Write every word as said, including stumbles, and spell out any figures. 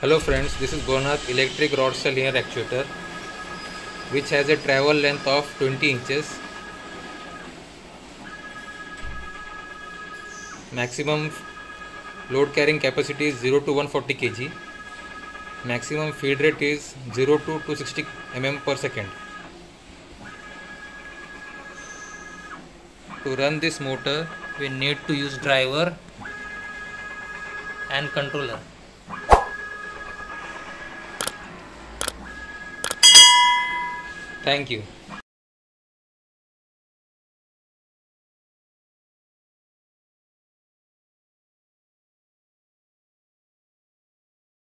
Hello friends, this is BHOLANATH electric rod cell linear actuator which has a travel length of twenty inches. Maximum load carrying capacity is zero to one hundred forty kilograms. Maximum feed rate is zero to two hundred sixty millimeters per second. To run this motor, we need to use driver and controller. Thank you.